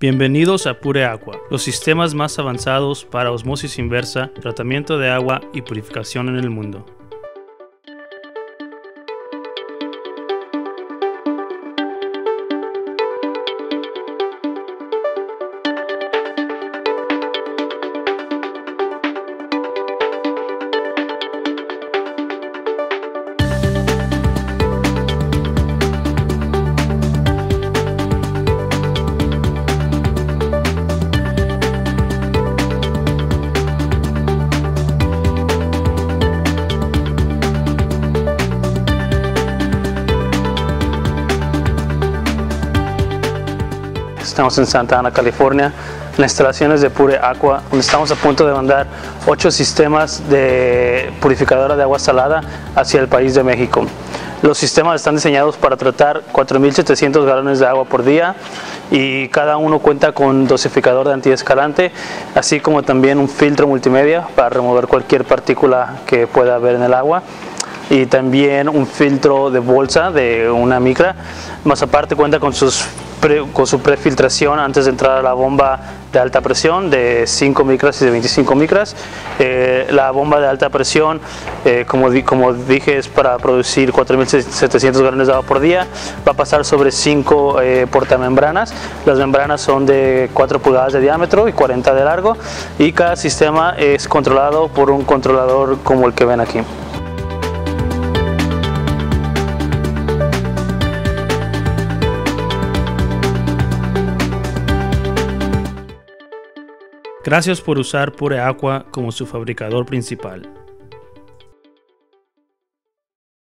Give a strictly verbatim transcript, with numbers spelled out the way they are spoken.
Bienvenidos a Pure Aqua, los sistemas más avanzados para osmosis inversa, tratamiento de agua y purificación en el mundo. Estamos en Santa Ana, California, en las instalaciones de Pure Aqua, donde estamos a punto de mandar ocho sistemas de purificadora de agua salada hacia el país de México. Los sistemas están diseñados para tratar cuatro mil setecientos galones de agua por día y cada uno cuenta con dosificador de antiescalante, así como también un filtro multimedia para remover cualquier partícula que pueda haber en el agua. Y también un filtro de bolsa de una micra, más aparte cuenta con, sus pre, con su prefiltración antes de entrar a la bomba de alta presión de cinco micras y de veinticinco micras. Eh, la bomba de alta presión, eh, como, di, como dije, es para producir cuatro mil setecientos galones de agua por día, va a pasar sobre cinco eh, portamembranas. Las membranas son de cuatro pulgadas de diámetro y cuarenta de largo, y cada sistema es controlado por un controlador como el que ven aquí. Gracias por usar Pure Aqua como su fabricador principal.